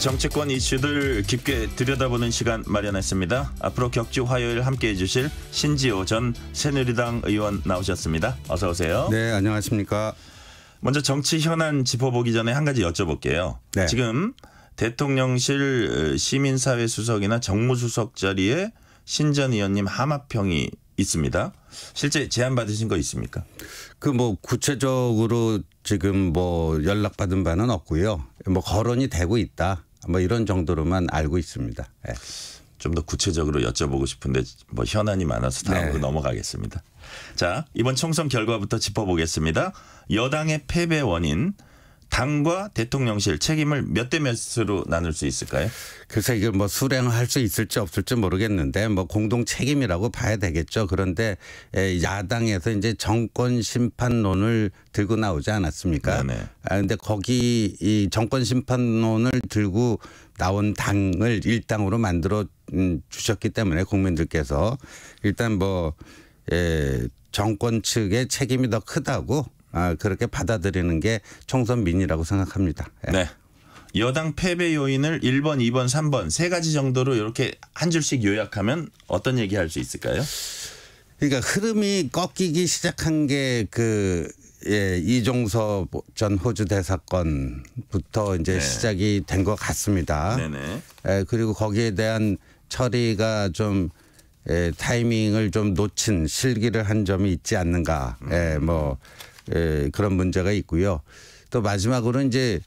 정치권 이슈들 깊게 들여다보는 시간 마련했습니다. 앞으로 격주 화요일 함께해 주실 신지호 전 새누리당 의원 나오셨습니다. 어서 오세요. 네, 안녕하십니까. 먼저 정치 현안 짚어보기 전에 한 가지 여쭤볼게요. 네. 지금 대통령실 시민사회 수석이나 정무수석 자리에 신 전 의원님 하마평이 있습니다. 실제 제안받으신 거 있습니까? 구체적으로 지금 연락받은 바는 없고요. 거론이 되고 있다. 이런 정도로만 알고 있습니다. 네. 좀 더 구체적으로 여쭤보고 싶은데 현안이 많아서 다음으로 넘어가겠습니다. 자, 이번 총선 결과부터 짚어보겠습니다. 여당의 패배 원인, 당과 대통령실 책임을 몇 대 몇으로 나눌 수 있을까요? 글쎄 이게 수령할 수 있을지 없을지 모르겠는데 공동 책임이라고 봐야 되겠죠. 그런데 야당에서 이제 정권 심판론을 들고 나오지 않았습니까? 네네. 그런데 거기 이 정권 심판론을 들고 나온 당을 일당으로 만들어 주셨기 때문에 국민들께서 일단 정권 측의 책임이 더 크다고. 그렇게 받아들이는 게 총선민이라고 생각합니다. 예. 네. 여당 패배 요인을 1번, 2번, 3번 세 가지 정도로 이렇게 한 줄씩 요약하면 어떤 얘기할 수 있을까요? 그러니까 흐름이 꺾이기 시작한 게 이종섭 전 호주 대사건부터 이제 시작이 된 것 같습니다. 네네. 그리고 거기에 대한 처리가 좀 타이밍을 좀 놓친 실기를 한 점이 있지 않는가. 그런 문제가 있고요. 또 마지막으로 이제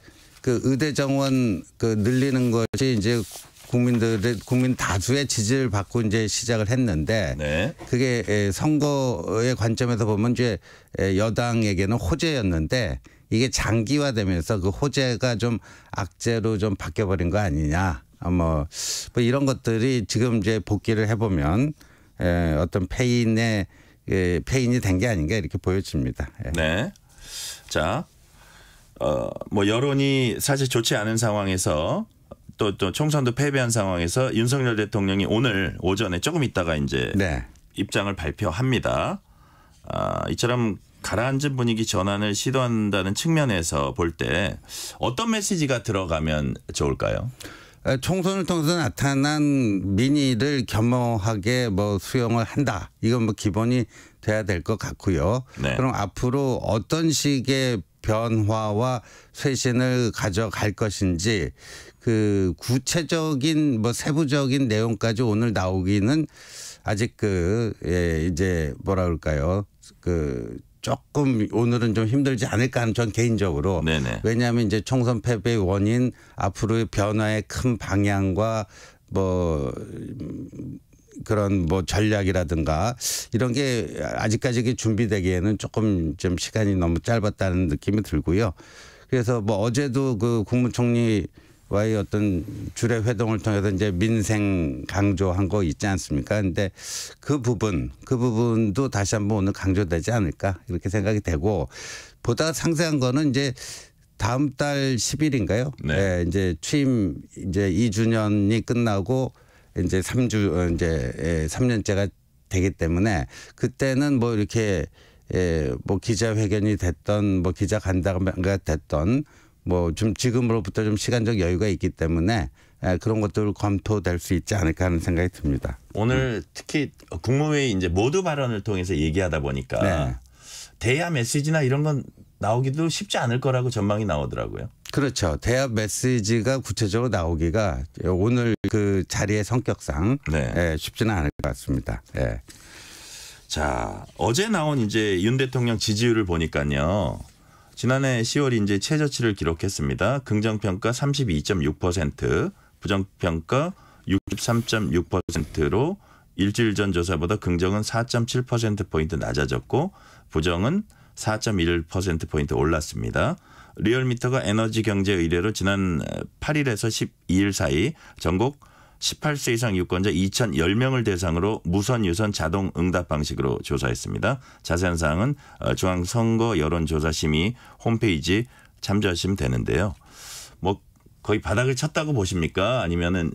의대 정원 늘리는 것이 이제 국민 다수의 지지를 받고 이제 시작을 했는데 그게 선거의 관점에서 보면 이제 여당에게는 호재였는데 이게 장기화되면서 그 호재가 좀 악재로 좀 바뀌어버린 거 아니냐. 이런 것들이 지금 이제 복귀를 해보면 어떤 페인이 된 게 아닌가 이렇게 보여집니다. 예. 네. 자, 여론이 사실 좋지 않은 상황에서 또 총선도 패배한 상황에서 윤석열 대통령이 오늘 오전에 조금 있다가 이제 입장을 발표합니다. 이처럼 가라앉은 분위기 전환을 시도한다는 측면에서 볼 때 어떤 메시지가 들어가면 좋을까요? 총선을 통해서 나타난 민의를 겸허하게 수용을 한다. 이건 기본이 돼야 될 것 같고요. 네. 그럼 앞으로 어떤 식의 변화와 쇄신을 가져갈 것인지 구체적인 세부적인 내용까지 오늘 나오기는 아직 조금 오늘은 좀 힘들지 않을까 하는 전 개인적으로. 네네. 왜냐하면 이제 총선 패배의 원인, 앞으로의 변화의 큰 방향과 전략이라든가 이런 게 아직까지 준비되기에는 조금 좀 시간이 너무 짧았다는 느낌이 들고요. 그래서 어제도 국무총리와의 어떤 주례 회동을 통해서 이제 민생 강조한 거 있지 않습니까? 근데 그 부분도 다시 한번 오늘 강조되지 않을까 이렇게 생각이 되고, 보다 상세한 거는 이제 다음 달 10일인가요? 네, 이제 취임 이제 2주년이 끝나고 이제 3년째가 되기 때문에 그때는 이렇게 기자회견이 됐던 기자 간담회가 됐던 좀 지금으로부터 좀 시간적 여유가 있기 때문에 그런 것들 검토될 수 있지 않을까 하는 생각이 듭니다. 오늘 특히 국무회의 이제 모두 발언을 통해서 얘기하다 보니까 대야 메시지나 이런 건 나오기도 쉽지 않을 거라고 전망이 나오더라고요. 그렇죠. 대야 메시지가 구체적으로 나오기가 오늘 그 자리의 성격상 쉽지는 않을 것 같습니다. 예. 자, 어제 나온 이제 윤 대통령 지지율을 보니까요. 지난해 10월 이제 최저치를 기록했습니다. 긍정평가 32.6%, 부정평가 63.6%로 일주일 전 조사보다 긍정은 4.7%포인트 낮아졌고 부정은 4.1%포인트 올랐습니다. 리얼미터가 에너지 경제 의뢰로 지난 8일에서 12일 사이 전국 18세 이상 유권자 2,010명을 대상으로 무선, 유선, 자동 응답 방식으로 조사했습니다. 자세한 사항은 중앙선거 여론조사심의 홈페이지 참조하시면 되는데요. 거의 바닥을 쳤다고 보십니까? 아니면은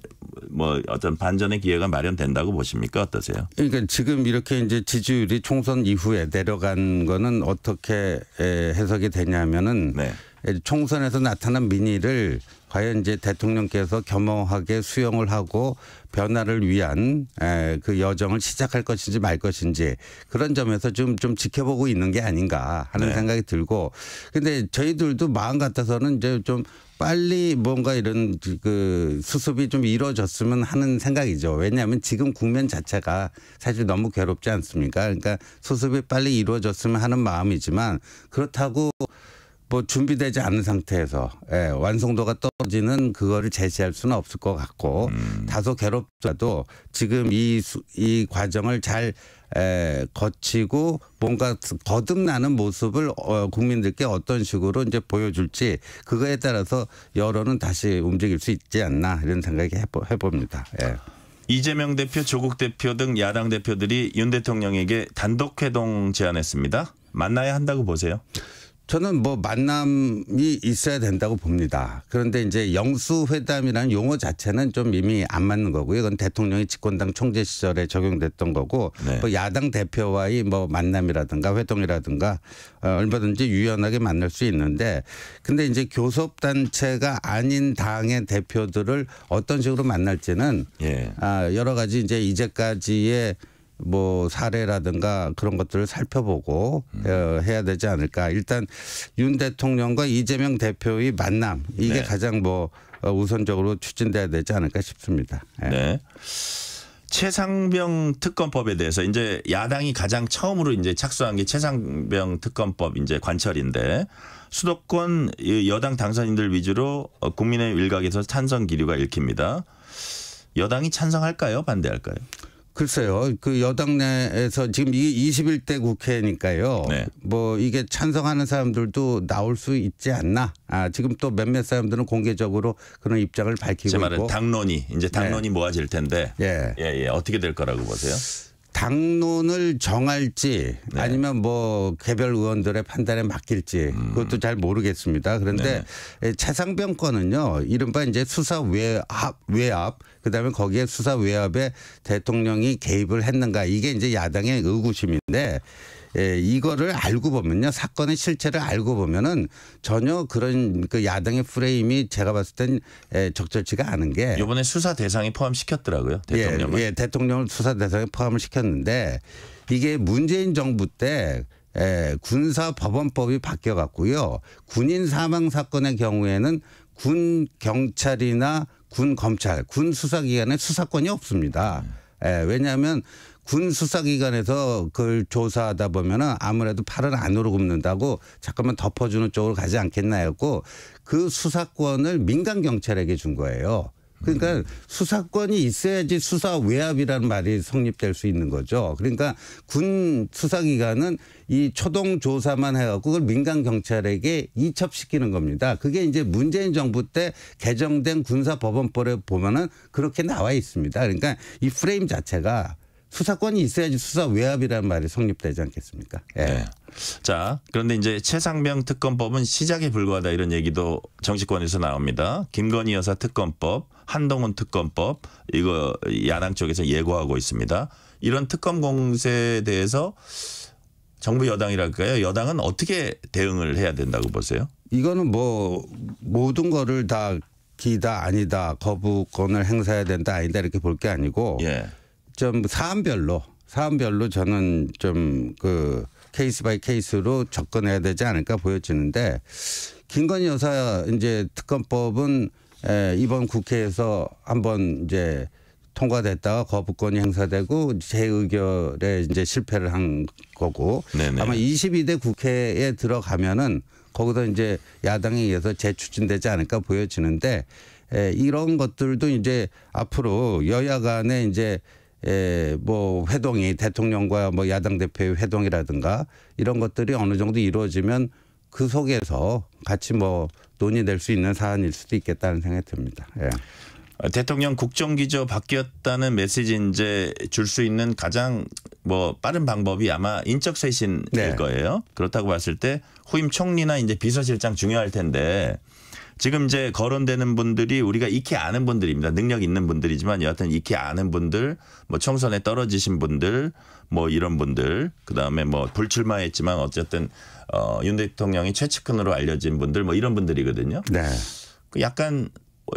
어떤 반전의 기회가 마련된다고 보십니까? 어떠세요? 그러니까 지금 이렇게 이제 지지율이 총선 이후에 내려간 거는 어떻게 해석이 되냐면은 총선에서 나타난 민의를 과연 이제 대통령께서 겸허하게 수용을 하고 변화를 위한 그 여정을 시작할 것인지 말 것인지 그런 점에서 좀 지켜보고 있는 게 아닌가 하는 생각이 들고, 근데 저희들도 마음 같아서는 이제 좀 빨리 뭔가 이런 그 수습이 좀 이루어졌으면 하는 생각이죠. 왜냐하면 지금 국면 자체가 사실 너무 괴롭지 않습니까? 그러니까 수습이 빨리 이루어졌으면 하는 마음이지만 그렇다고 뭐 준비되지 않은 상태에서 완성도가 떨어지는 그거를 제시할 수는 없을 것 같고, 다소 괴롭더라도 지금 이 과정을 잘 거치고 뭔가 거듭나는 모습을 국민들께 어떤 식으로 이제 보여줄지 그거에 따라서 여론은 다시 움직일 수 있지 않나 이런 생각이 해봅니다. 예. 이재명 대표, 조국 대표 등 야당 대표들이 윤 대통령에게 단독 회동 제안했습니다. 만나야 한다고 보세요? 저는 뭐 만남이 있어야 된다고 봅니다. 그런데 이제 영수회담이라는 용어 자체는 좀 이미 안 맞는 거고요. 이건 대통령이 집권당 총재 시절에 적용됐던 거고, 뭐 야당 대표와의 뭐 만남이라든가 회동이라든가 얼마든지 유연하게 만날 수 있는데, 근데 이제 교섭단체가 아닌 당의 대표들을 어떤 식으로 만날지는 여러 가지 이제까지의 뭐 사례라든가 그런 것들을 살펴보고 해야 되지 않을까. 일단 윤 대통령과 이재명 대표의 만남, 이게 가장 뭐 우선적으로 추진돼야 되지 않을까 싶습니다. 예. 네. 최상병 특검법에 대해서 이제 야당이 가장 처음으로 이제 착수한 게 최상병 특검법 이제 관철인데, 수도권 여당 당선인들 위주로 국민의 일각에서 찬성 기류가 읽힙니다. 여당이 찬성할까요? 반대할까요? 글쎄요. 그 여당 내에서 지금 이게 21대 국회니까요. 뭐 이게 찬성하는 사람들도 나올 수 있지 않나. 지금 또 몇몇 사람들은 공개적으로 그런 입장을 밝히고 있고. 제 말은 당론이 이제 모아질 텐데. 어떻게 될 거라고 보세요? 당론을 정할지 아니면 뭐 개별 의원들의 판단에 맡길지 그것도 잘 모르겠습니다. 그런데 최상병 건은요, 이른바 이제 수사 외압, 그다음에 거기에 수사 외압에 대통령이 개입을 했는가, 이게 이제 야당의 의구심인데, 이거를 알고 보면요, 사건의 실체를 알고 보면은 전혀 그런 그 야당의 프레임이 제가 봤을 땐 적절치가 않은 게, 이번에 수사 대상에 포함시켰더라고요, 대통령을. 대통령을 수사 대상에 포함을 시켰는데, 이게 문재인 정부 때 군사법원법이 바뀌어 갔고요, 군인 사망 사건의 경우에는 군 경찰이나 군 검찰, 군 수사기관에 수사권이 없습니다. 왜냐하면 군 수사기관에서 그걸 조사하다 보면은 아무래도 팔은 안으로 굽는다고 잠깐만 덮어주는 쪽으로 가지 않겠나 했고, 그 수사권을 민간 경찰에게 준 거예요. 그러니까 수사권이 있어야지 수사 외압이라는 말이 성립될 수 있는 거죠. 그러니까 군 수사기관은 이 초동 조사만 해갖고 그걸 민간 경찰에게 이첩시키는 겁니다. 그게 이제 문재인 정부 때 개정된 군사법원법에 보면은 그렇게 나와 있습니다. 그러니까 이 프레임 자체가 수사권이 있어야지 수사 외압이라는 말이 성립되지 않겠습니까? 자, 그런데 이제 최상병 특검법은 시작에 불과하다 이런 얘기도 정치권에서 나옵니다. 김건희 여사 특검법, 한동훈 특검법, 이거 야당 쪽에서 예고하고 있습니다. 이런 특검 공세에 대해서 정부 여당이랄까요? 여당은 어떻게 대응을 해야 된다고 보세요? 이거는 뭐 모든 거를 다 기다 아니다, 거부권을 행사해야 된다 아니다 이렇게 볼 게 아니고 좀 사안별로 저는 좀 그 케이스 바이 케이스로 접근해야 되지 않을까 보여지는데, 김건희 여사 이제 특검법은 이번 국회에서 한번 이제 통과됐다가 거부권이 행사되고 재의결에 이제 실패를 한 거고, 아마 22대 국회에 들어가면은 거기서 이제 야당에 의해서 재추진되지 않을까 보여지는데, 이런 것들도 이제 앞으로 여야 간에 이제 뭐 회동이, 대통령과 뭐 야당 대표의 회동이라든가 이런 것들이 어느 정도 이루어지면 그 속에서 같이 뭐 논의될 수 있는 사안일 수도 있겠다는 생각이 듭니다. 대통령 국정기조 바뀌었다는 메시지 이제 줄 수 있는 가장 뭐 빠른 방법이 아마 인적 쇄신일 거예요. 그렇다고 봤을 때 후임 총리나 이제 비서실장 중요할 텐데, 지금 이제 거론되는 분들이 우리가 익히 아는 분들입니다. 능력 있는 분들이지만 여하튼 익히 아는 분들, 뭐 총선에 떨어지신 분들, 뭐 이런 분들, 그다음에 뭐 불출마했지만 어쨌든 윤 대통령이 최측근으로 알려진 분들, 뭐 이런 분들이거든요. 네. 약간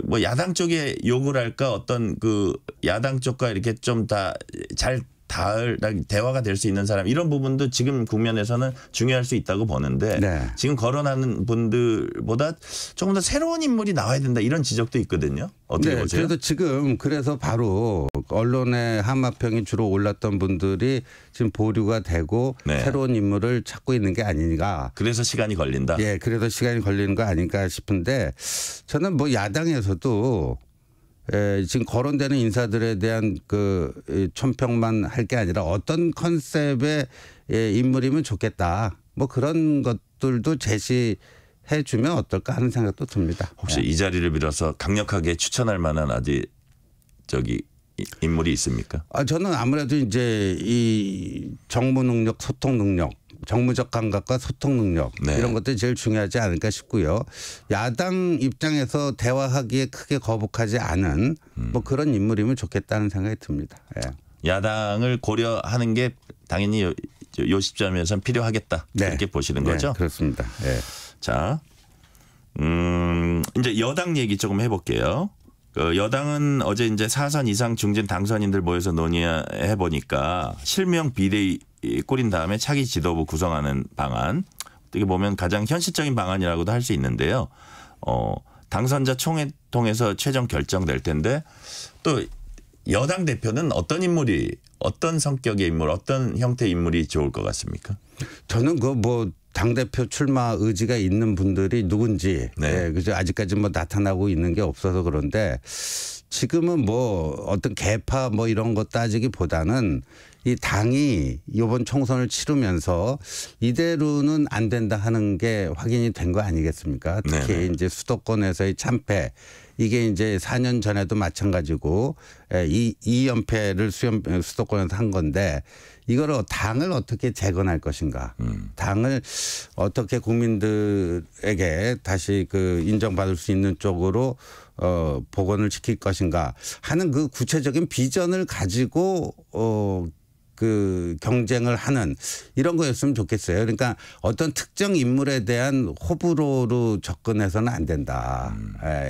뭐 야당 쪽에 욕을 할까 어떤 그 야당 쪽과 이렇게 좀 다 잘 닿을 대화가 될 수 있는 사람 이런 부분도 지금 국면에서는 중요할 수 있다고 보는데 네. 지금 거론하는 분들보다 조금 더 새로운 인물이 나와야 된다 이런 지적도 있거든요. 어떻게 네, 보세요? 그래서 바로 언론의 한마평이 주로 올랐던 분들이 지금 보류가 되고 네. 새로운 인물을 찾고 있는 게 아닌가. 그래서 시간이 걸린다. 예, 그래서 시간이 걸리는 거 아닌가 싶은데 저는 뭐 야당에서도 지금 거론되는 인사들에 대한 그 천평만 할 게 아니라 어떤 컨셉의 인물이면 좋겠다. 뭐 그런 것들도 제시해주면 어떨까 하는 생각도 듭니다. 혹시 네. 이 자리를 빌어서 강력하게 추천할 만한 아직 저기 인물이 있습니까? 아 저는 아무래도 이제 이 정무 능력, 소통 능력, 정무적 감각과 소통 능력 네. 이런 것들이 제일 중요하지 않을까 싶고요. 야당 입장에서 대화하기에 크게 거북하지 않은 뭐 그런 인물이면 좋겠다는 생각이 듭니다. 예. 야당을 고려하는 게 당연히 요 시점에서는 필요하겠다 네. 이렇게 보시는 거죠? 네, 그렇습니다. 예. 자, 이제 여당 얘기 조금 해볼게요. 여당은 어제 이제 4선 이상 중진 당선인들 모여서 논의해 보니까 실명 비대위 꾸린 다음에 차기 지도부 구성하는 방안 어떻게 보면 가장 현실적인 방안이라고도 할 수 있는데요. 당선자 총회 통해서 최종 결정될 텐데 또 여당 대표는 어떤 인물이 어떤 성격의 인물 어떤 형태의 인물이 좋을 것 같습니까? 저는 그 뭐 당대표 출마 의지가 있는 분들이 누군지 네. 예, 그죠 아직까지 뭐 나타나고 있는 게 없어서 그런데 지금은 뭐 어떤 계파 뭐 이런 거 따지기보다는 이 당이 이번 총선을 치르면서 이대로는 안 된다 하는 게 확인이 된 거 아니겠습니까? 특히 네네. 이제 수도권에서의 참패 이게 이제 4년 전에도 마찬가지고 이 연패를 수도권에서 한 건데 이걸 당을 어떻게 재건할 것인가? 당을 어떻게 국민들에게 다시 그 인정받을 수 있는 쪽으로 복원을 시킬 것인가 하는 그 구체적인 비전을 가지고 그 경쟁을 하는 이런 거였으면 좋겠어요. 그러니까 어떤 특정 인물에 대한 호불호로 접근해서는 안 된다.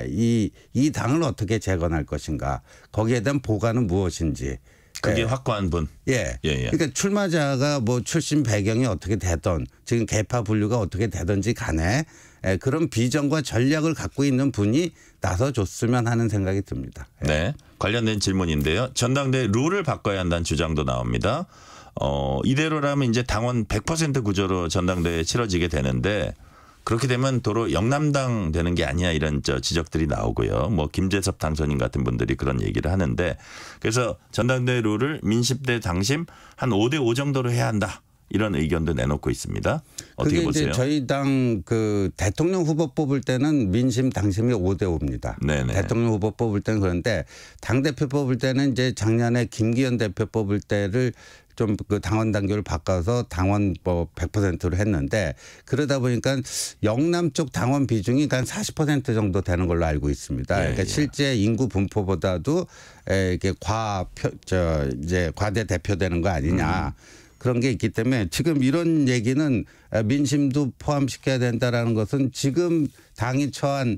이 당을 어떻게 재건할 것인가. 거기에 대한 보관은 무엇인지. 그게 예. 확고한 분. 예. 예. 그러니까 출마자가 뭐 출신 배경이 어떻게 되든 지금 계파 분류가 어떻게 되든지 간에 예. 그런 비전과 전략을 갖고 있는 분이 나서줬으면 하는 생각이 듭니다. 예. 네. 관련된 질문인데요. 전당대회 룰을 바꿔야 한다는 주장도 나옵니다. 이대로라면 이제 당원 100% 구조로 전당대회 치러지게 되는데 그렇게 되면 도로 영남당 되는 게 아니야 이런 지적들이 나오고요. 뭐 김재섭 당선인 같은 분들이 그런 얘기를 하는데 그래서 전당대회 룰을 민심 대 당심 한 5대 5 정도로 해야 한다. 이런 의견도 내놓고 있습니다. 어떻게 그게 보세요? 저희 당 그 대통령 후보 뽑을 때는 민심 당심이 5대 5입니다. 네네. 대통령 후보 뽑을 때는 그런데 당대표 뽑을 때는 이제 작년에 김기현 대표 뽑을 때를 좀 그 당원 당규를 바꿔서 당원 뭐 100%로 했는데 그러다 보니까 영남 쪽 당원 비중이 한 40% 정도 되는 걸로 알고 있습니다. 예, 그러니까 예. 실제 인구 분포보다도 이게 이제 과대 대표되는 거 아니냐. 그런 게 있기 때문에 지금 이런 얘기는 민심도 포함시켜야 된다라는 것은 지금 당이 처한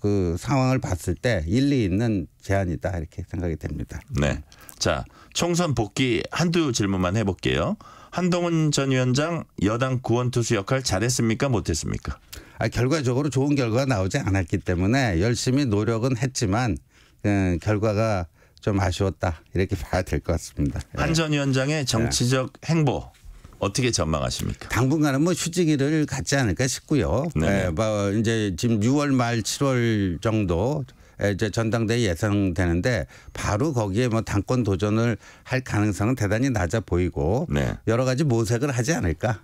그 상황을 봤을 때 일리 있는 제안이다 이렇게 생각이 됩니다. 네, 자 총선 복귀 한두 질문만 해볼게요. 한동훈 전 위원장 여당 구원투수 역할 잘했습니까 못했습니까? 결과적으로 좋은 결과가 나오지 않았기 때문에 열심히 노력은 했지만 결과가 좀 아쉬웠다 이렇게 봐야 될 것 같습니다. 한 전 위원장의 정치적 행보 어떻게 전망하십니까? 당분간은 뭐 휴지기를 갖지 않을까 싶고요. 네. 이제 지금 6월 말 7월 정도 이제 전당대회 예상되는데 바로 거기에 뭐 당권 도전을 할 가능성은 대단히 낮아 보이고 네. 여러 가지 모색을 하지 않을까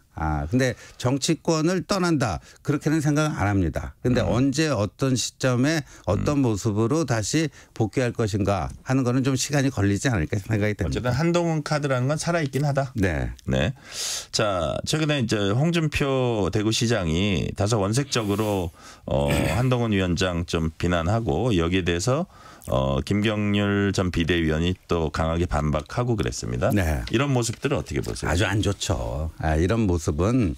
근데 정치권을 떠난다 그렇게는 생각 안 합니다. 근데 언제 어떤 시점에 어떤 모습으로 다시 복귀할 것인가 하는 거는 좀 시간이 걸리지 않을까 생각이 됩니다. 어쨌든 한동훈 카드라는 건 살아있긴 하다. 네. 네. 자, 최근에 이제 홍준표 대구시장이 다소 원색적으로 한동훈 위원장 좀 비난하고 여기에 대해서 김경률 전 비대위원이 또 강하게 반박하고 그랬습니다. 네. 이런 모습들을 어떻게 보세요? 아주 안 좋죠. 이런 모습은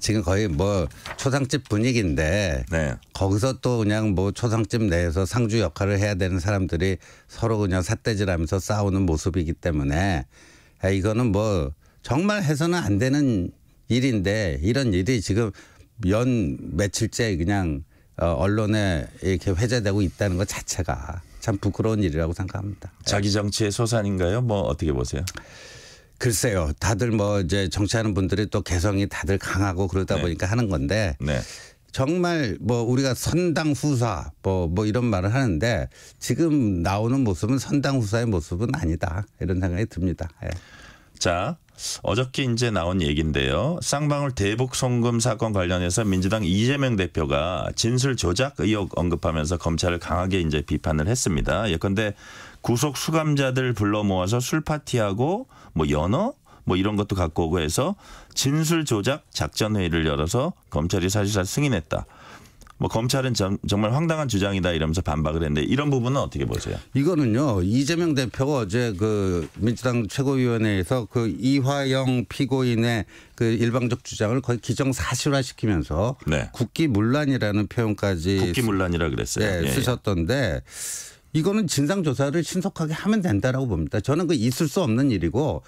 지금 거의 뭐 초상집 분위기인데 네. 거기서 또 그냥 뭐 초상집 내에서 상주 역할을 해야 되는 사람들이 서로 그냥 삿대질하면서 싸우는 모습이기 때문에 이거는 뭐 정말 해서는 안 되는 일인데 이런 일이 지금 연 며칠째 그냥 언론에 이렇게 회자되고 있다는 것 자체가 참 부끄러운 일이라고 생각합니다. 자기 정치의 소산인가요? 뭐 어떻게 보세요? 글쎄요. 다들 뭐 이제 정치하는 분들이 또 개성이 다들 강하고 그러다 네. 보니까 하는 건데 네. 정말 뭐 우리가 선당 후사 뭐 이런 말을 하는데 지금 나오는 모습은 선당 후사의 모습은 아니다. 이런 생각이 듭니다. 예. 자. 어저께 이제 나온 얘기인데요. 쌍방울 대북 송금 사건 관련해서 민주당 이재명 대표가 진술 조작 의혹 언급하면서 검찰을 강하게 이제 비판을 했습니다. 예컨대 구속 수감자들 불러 모아서 술 파티하고 뭐 연어 뭐 이런 것도 갖고 오고 해서 진술 조작 작전 회의를 열어서 검찰이 사실상 승인했다. 뭐 검찰은 정말 황당한 주장이다 이러면서 반박을 했는데 이런 부분은 어떻게 보세요? 이거는요. 이재명 대표가 어제 그 민주당 최고위원회에서 그 이화영 피고인의 그 일방적 주장을 거의 기정사실화시키면서 네. 국기문란이라는 표현까지 국기문란이라 그랬어요. 네, 예, 쓰셨던데 이거는 진상조사를 신속하게 하면 된다라고 봅니다. 저는 그 있을 수 없는 일이고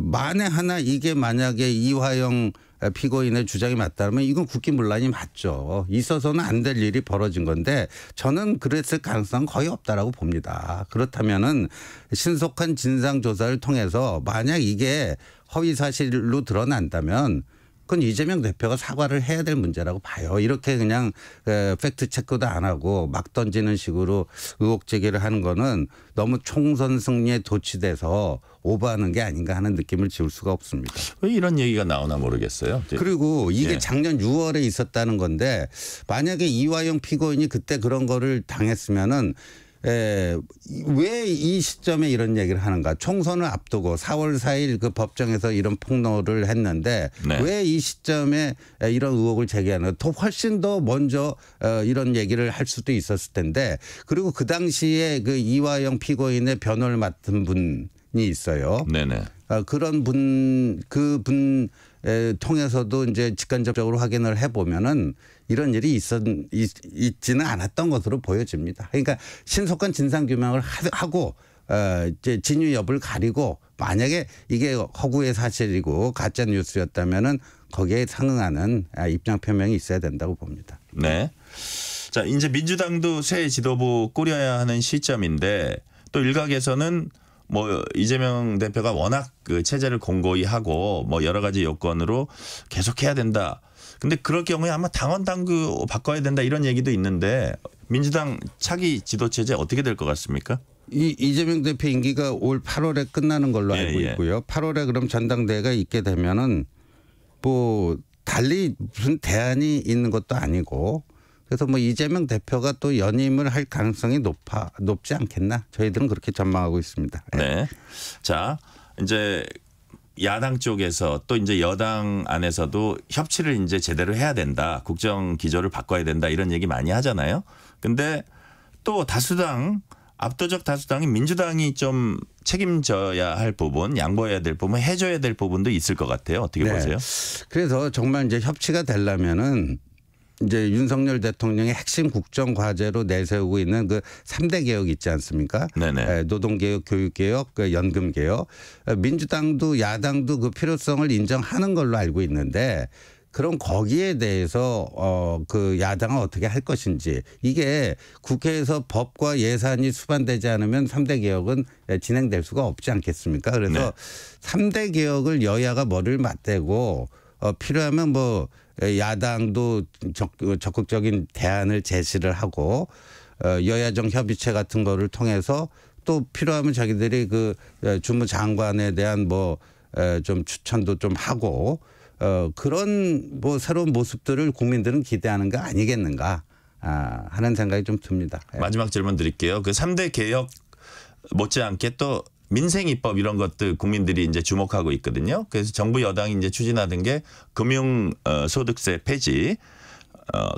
만에 하나 이게 만약에 이화영 피고인의 주장이 맞다면 이건 국기문란이 맞죠. 있어서는 안 될 일이 벌어진 건데 저는 그랬을 가능성은 거의 없다라고 봅니다. 그렇다면은 신속한 진상조사를 통해서 만약 이게 허위사실로 드러난다면 그건 이재명 대표가 사과를 해야 될 문제라고 봐요. 이렇게 그냥 팩트체크도 안 하고 막 던지는 식으로 의혹 제기를 하는 거는 너무 총선 승리에 도취돼서 오버하는 게 아닌가 하는 느낌을 지울 수가 없습니다. 왜 이런 얘기가 나오나 모르겠어요. 그리고 이게 예. 작년 6월에 있었다는 건데 만약에 이화영 피고인이 그때 그런 거를 당했으면은 왜 이 시점에 이런 얘기를 하는가. 총선을 앞두고 4월 4일 그 법정에서 이런 폭로를 했는데 네. 왜 이 시점에 이런 의혹을 제기하는가. 더 훨씬 더 먼저 이런 얘기를 할 수도 있었을 텐데 그리고 그 당시에 그 이화영 피고인의 변호를 맡은 분이 있어요. 네네. 그런 그 분 통해서도 이제 직간접적으로 확인을 해보면은 이런 일이 있지는 않았던 것으로 보여집니다. 그러니까 신속한 진상규명을 하고 이제 진위 여부를 가리고 만약에 이게 허구의 사실이고 가짜 뉴스였다면은 거기에 상응하는 입장 표명이 있어야 된다고 봅니다. 네. 자, 이제 민주당도 새 지도부 꾸려야 하는 시점인데 또 일각에서는 뭐 이재명 대표가 워낙 그 체제를 공고히 하고 뭐 여러 가지 요건으로 계속해야 된다. 근데 그럴 경우에 아마 당원 당규 바꿔야 된다 이런 얘기도 있는데 민주당 차기 지도 체제 어떻게 될 것 같습니까? 이재명 대표 임기가 올 8월에 끝나는 걸로 알고 있고요. 8월에 그럼 전당대회가 있게 되면은 뭐 달리 무슨 대안이 있는 것도 아니고. 그래서 뭐 이재명 대표가 또 연임을 할 가능성이 높지 않겠나? 저희들은 그렇게 전망하고 있습니다. 네. 자, 이제 야당 쪽에서 또 이제 여당 안에서도 협치를 이제 제대로 해야 된다. 국정 기조를 바꿔야 된다. 이런 얘기 많이 하잖아요. 근데 또 다수당, 압도적 다수당인 민주당이 좀 책임져야 할 부분, 양보해야 될 부분, 해줘야 될 부분도 있을 것 같아요. 어떻게 네. 보세요? 그래서 정말 이제 협치가 되려면은 이제 윤석열 대통령의 핵심 국정 과제로 내세우고 있는 그 3대 개혁 있지 않습니까? 네네. 노동개혁, 교육개혁, 연금개혁. 민주당도 야당도 그 필요성을 인정하는 걸로 알고 있는데 그럼 거기에 대해서 그 야당은 어떻게 할 것인지 이게 국회에서 법과 예산이 수반되지 않으면 3대 개혁은 진행될 수가 없지 않겠습니까? 그래서 네. 3대 개혁을 여야가 머리를 맞대고 필요하면 뭐 야당도 적극적인 대안을 제시를 하고 여야정 협의체 같은 거를 통해서 또 필요하면 자기들이 그 주무장관에 대한 뭐 좀 추천도 좀 하고 그런 뭐 새로운 모습들을 국민들은 기대하는 거 아니겠는가 하는 생각이 좀 듭니다. 마지막 질문 드릴게요. 그 3대 개혁 못지않게 또 민생 입법 이런 것들 국민들이 이제 주목하고 있거든요. 그래서 정부 여당이 이제 추진하던 게 금융 소득세 폐지,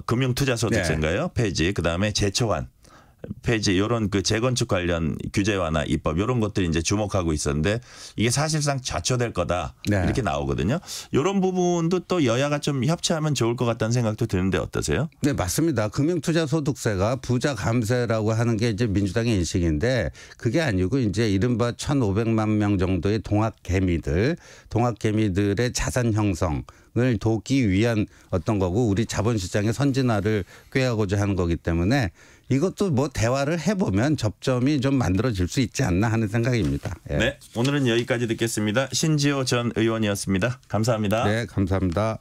금융 투자 소득세인가요? 네. 폐지. 그다음에 재초환 폐지 이런 그 재건축 관련 규제 완화 입법 이런 것들이 이제 주목하고 있었는데 이게 사실상 좌초될 거다. 네. 이렇게 나오거든요. 이런 부분도 또 여야가 좀 협치하면 좋을 것 같다는 생각도 드는데 어떠세요? 네, 맞습니다. 금융 투자 소득세가 부자 감세라고 하는 게 이제 민주당의 인식인데 그게 아니고 이제 이른바 1,500만 명 정도의 동학 개미들의 자산 형성 을 돕기 위한 어떤 거고 우리 자본시장의 선진화를 꾀하고자 하는 거기 때문에 이것도 뭐 대화를 해보면 접점이 좀 만들어질 수 있지 않나 하는 생각입니다. 예. 네, 오늘은 여기까지 듣겠습니다. 신지호 전 의원이었습니다. 감사합니다. 네, 감사합니다.